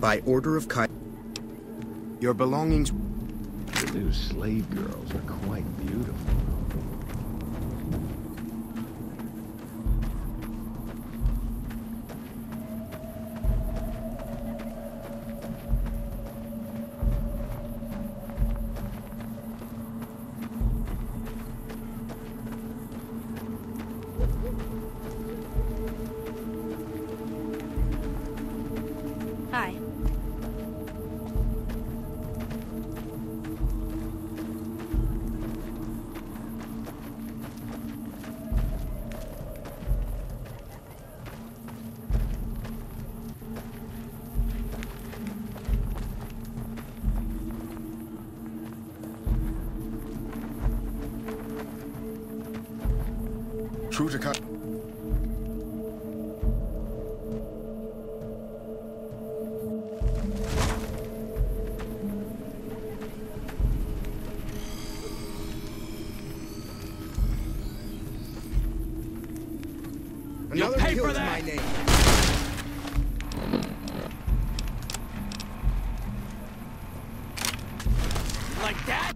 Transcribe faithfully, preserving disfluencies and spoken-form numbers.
by order of Kaiser. Your belongings. The new slave girls are quite beautiful. True to cut. You'll pay for that. My name. Like that?